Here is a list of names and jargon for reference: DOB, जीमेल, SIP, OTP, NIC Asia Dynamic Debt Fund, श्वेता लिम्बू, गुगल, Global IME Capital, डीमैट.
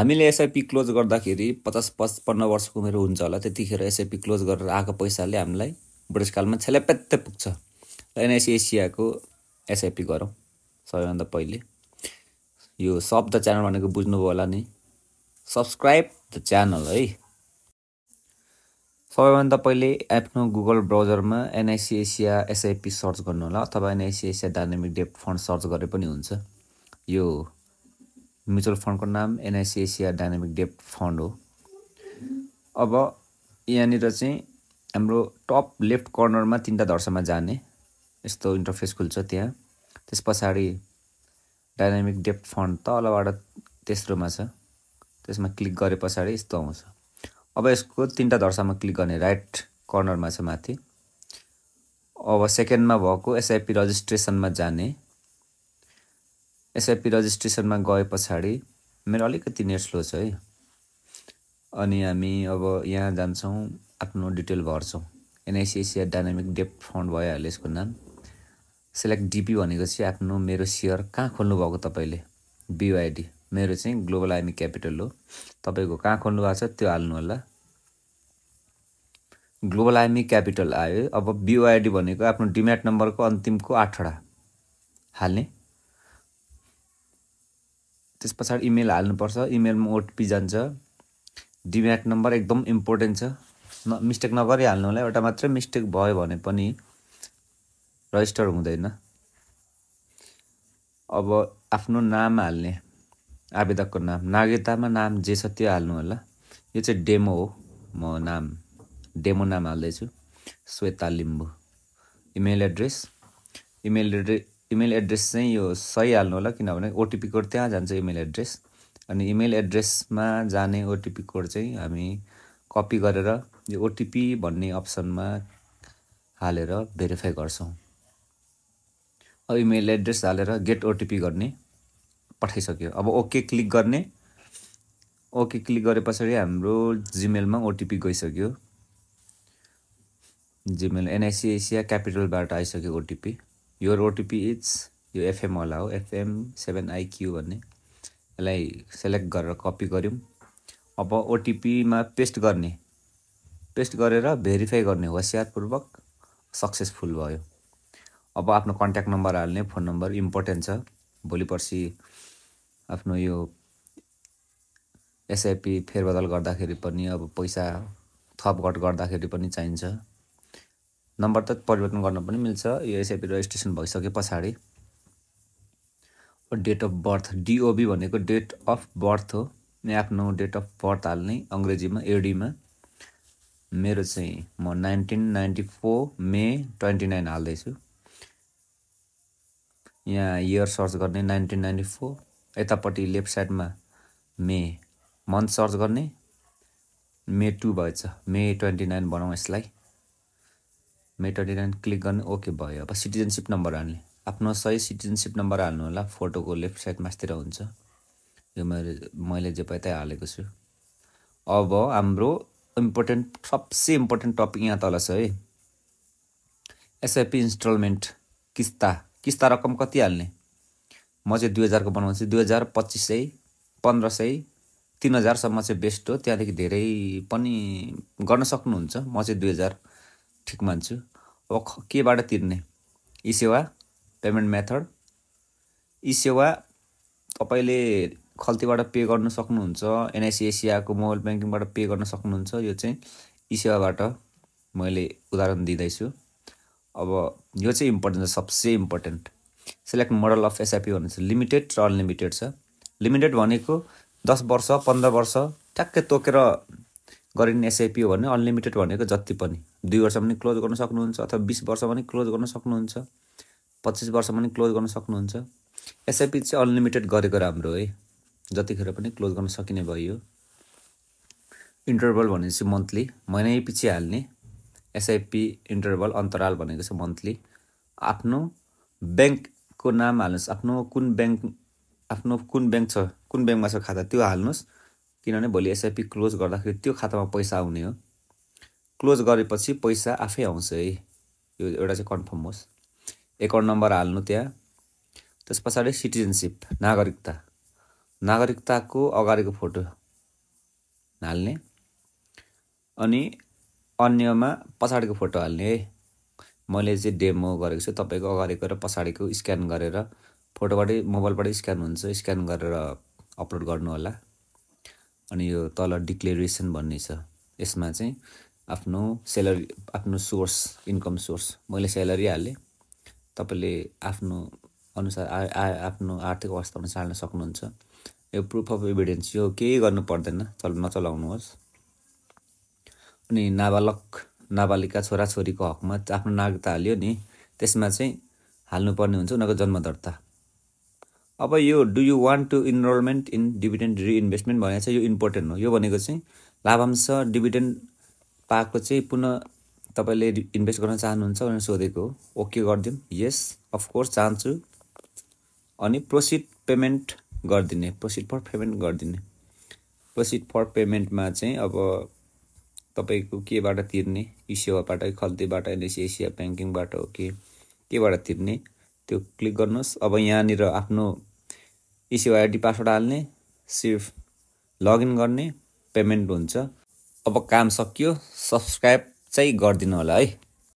हामीले SIP close गर्दाखेरि 50-55 वर्षको मेरो हुन्छ होला त्यतिखेर एसआईपी क्लोज गरेर आको पैसाले हामीलाई ब्रिटिशकालमा छलेपत्ते पुग्छ एनआईसी एसियाको एसआईपी गरौं सबैभन्दा पहिले यो सब द च्यानल भनेको बुझ्नु होला नि सब्स्क्राइब द च्यानल है सबैभन्दा पहिले आफ्नो गुगल ब्राउजरमा एनआईसी एसिया एसआईपी सर्च गर्नु होला अथवा NIC Asia dynamic debt fund search गरे पनि हुन्छ यो म्युचुअल फन्डको नाम NIC Asia Dynamic Debt Fund हो अब यानी र चाहिँ हाम्रो टप लेफ्ट कर्नरमा तीनटा धर्समा जाने यस्तो इन्टरफेस खुल्छ त्यहाँ त्यसपछि डायनामिक डेट फन्ड तलबाट तेस्रोमा छ त्यसमा क्लिक गरेपछि यस्तो आउँछ अब यसको तीनटा धर्समा क्लिक गर्ने राइट कर्नरमा छ माथि अब सेकेन्डमा भएको एसआईपी रजिस्ट्रेसनमा जाने SIP रजिस्ट्रेशन में गए पछाडी मेरो अलिकति नेट स्लो छ है अनि हामी अब यहाँ जान्छौं आफ्नो डिटेल भर्छौं NIC Asia Dynamic Debt Fund भयो अहिले यसको नाम सिलेक्ट डीपी भनेपछि आफ्नो मेरो शेयर कहाँ खोल्नु भएको तपाईले BYD मेरो चाहिँ ग्लोबल आईएमई क्यापिटल हो तपाईको कहाँ खोल्नु भएको छ त्यो हाल्नु होला ग्लोबल आईएमई क्यापिटल आयो अब BYD भनेको आफ्नो डीमैट नम्बरको अन्तिमको 8 हाल्ने त्यसपछि इमेल हाल्नु पर्छ इमेलमा ओटीपी जान्छ डीमैट नम्बर एकदम इम्पोर्टेन्ट छ मिस्टेक नगरी हाल्नु होला एउटा मात्र मिस्टेक भयो भने पनि रजिस्टर हुँदैन अब आफ्नो नाम हाल्ने आवेदकको नाम नागरिकतामा नाम जे छ त्यो हाल्नु होला यो चाहिँ डेमो हो म नाम डेमो नाम हाल्दै छु श्वेता लिम्बू इमेल एड्रेस चाहिँ यो सही हाल्नु होला किनभने ओटीपी कोड त्यहाँ जान्छ इमेल एड्रेस अनि इमेल एड्रेसमा जाने ओटीपी कोड चाहिँ हामी कपी गरेर यो ओटीपी भन्ने अप्सनमा हालेर भेरिफाई गर्छौं अब इमेल एड्रेस हालेर गेट ओटीपी गर्ने पठाइसक्यो अब ओके क्लिक गर्ने ओके क्लिक गरेपछि हाम्रो जीमेलमा ओटीपी गइसक्यो जीमेल NIC Asia क्यापिटलबाट आइसक्यो ओटीपी Your OTP is यो FM वाला हो FM7IQ भन्ने यसलाई सेलेक्ट गरेर कपी गर्यौं अब ओटीपी मा पेस्ट गरेर भेरिफाई गर्ने होसियारपूर्वक सक्सेसफुल भयो अब आफ्नो कन्ट्याक्ट नम्बर हाल्ने फोन नम्बर इम्पोर्टेन्ट छ भोलि पर्सी आफ्नो यो एसआईपी फेरबदल गर्दाखेरि पनि अब पैसा थपघट गर्दाखेरि पनि चाहिन्छ नम्बर त परिवर्तन गर्न पनि मिल्छ यो एसआईपी रजिस्ट्रेसन भइसकेपछि डेट अफ बर्थ DOB भनेको डेट अफ बर्थ हो म आफ्नो डेट अफ बर्थ हाल्ने अंग्रेजीमा एडी मा मेरो चाहिँ म 1994 मे 29 हाल्दै छु यहाँ इयर सर्च गर्ने 1994 यतापटि लेफ्ट साइडमा मे मन्थ सर्च गर्ने मे 2 भएछ मे 29 बनाऊ यसलाई मेटाडेन क्लिक गर्ने ओके भयो अब सिटिजनशिप नम्बर हाल्ने आफ्नो सही सिटिजनशिप नम्बर हाल्नु होला फोटोको लेफ्ट साइडमा स्थिर हुन्छ यो मैले जे पाए हालेको छु अब हाम्रो इम्पोर्टेन्ट सबसे इम्पोर्टेन्ट टपिक यहाँ तल छ है एसआईपी इन्स्टलमेन्ट किस्ता किस्ता रकम कति हाल्ने म चाहिँ 2000 को बनाउँछु 2000 2500 1500 3000 सम्म चाहिँ बेस्ट हो त्यहाँदेखि धेरै पनि गर्न सक्नुहुन्छ म चाहिँ 2000 ठिक मान्छु अब केबाट तिर्ने ई सेवा पेमेन्ट मेथड ई सेवा तपाईले खल्तीबाट पे गर्न सक्नुहुन्छ NIC Asia को मोबाइल बैंकिङबाट पे गर्न सक्नुहुन्छ यो चाहिँ ई सेवाबाट मैले उदाहरण दिदै छु अब यो चाहिँ इम्पोर्टेन्ट सबसे important select model of SIP भन्छ लिमिटेड र अनलिमिटेड छ लिमिटेड भनेको 10 वर्ष 15 वर्ष ठ्याक्कै तोकेर गरिन एसआईपी हो भने अनलिमिटेड भनेको जति पनि 2 वर्षमा पनि क्लोज गर्न सक्नुहुन्छ अथवा 20 वर्षमा पनि क्लोज गर्न सक्नुहुन्छ 25 वर्षमा पनि क्लोज गर्न सक्नुहुन्छ एसआईपी चाहिँ अनलिमिटेड गरेको राम्रो है जतिखेर पनि क्लोज गर्न सकिने भयो इन्टरभल भनेपछि मन्थली महिनापछि हाल्ने एसआईपी इन्टरभल अन्तराल भनेको चाहिँ मन्थली आफ्नो बैंकको नाम हाल्नुस् आफ्नो कुन बैंकमा छ खाता त्यो हाल्नुस् किनभने भोलि एसआईपी क्लोज गर्दाखेरि त्यो खातामा पैसा आउने हो क्लोज गरेपछि पैसा आफै आउँछ है यो एउटा चाहिँ कन्फर्म होस् एकाउन्ट नम्बर हाल्नु त्यहाँ त्यसपछि सिटिजनशिप नागरिकता नागरिकताको अगाडिको फोटो हाल्ने अनि अन्यमा पछाडीको फोटो हाल्ने मैले चाहिँ डेमो गरेको छु तपाईको अगाडिको र पछाडीको स्क्यान गरेर फोटोबाट मोबाइलबाट स्क्यान हुन्छ स्क्यान गरेर अपलोड गर्नु होला अनि यो तल डिक्लेरेसन भन्ने छ यसमा चाहिँ आफ्नो स्यालेरी आफ्नो सोर्स इन्कम सोर्स मैले स्यालेरी हाले तपाईले आफ्नो अनुसार आफ्नो आर्थिक अवस्थामा साल्न सक्नुहुन्छ यो प्रूफ अफ एभिडेन्स यो केही गर्नु पर्दैन नचलाउनुहोस् अनि नाबालक नाबालिका छोरा छोरीको हकमा आफ्नो नागरिकता हाल्यो नि त्यसमा चाहिँ हाल्नु पर्ने हुन्छ उनीको जन्म दर्ता अब यो do you want to enrolment in dividend reinvestment भनेको चाहिँ यो इम्पोर्टेन्ट हो यो भनेको चाहिँ लाभांश डिभिडेन्ड पाएको चाहिँ पुनः तपाईले इन्भेस्ट गर्न चाहनुहुन्छ भनेर सोधेको हो ओके गर्दिम यस अफ कोर्स चाहन्छु अनि प्रोसिड पेमेन्ट गर्दिने प्रोसिड फर पेमेन्ट गर्दिने प्रोसिड फर पेमेन्टमा चाहिँ अब तपाईको केबाट तिर्ने इसेवाबाट खल्तीबाट एनआइसी एशिया बैंकिङबाट हो केबाट तिर्ने त्यो क्लिक गर्नुस् अब यहाँ निर आफ्नो इसेवा आईडी पासवर्ड हाल्ने सिर्फ लगइन गर्ने पेमेन्ट हुन्छ अब काम सकियो सब्स्क्राइब चाहिँ गर्दिनु होला है।